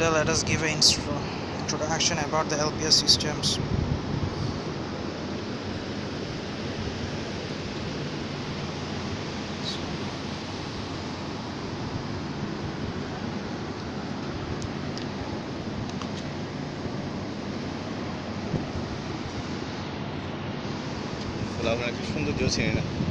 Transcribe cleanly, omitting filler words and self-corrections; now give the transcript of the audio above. Later, let us give an introduction about the LPS systems. Hello,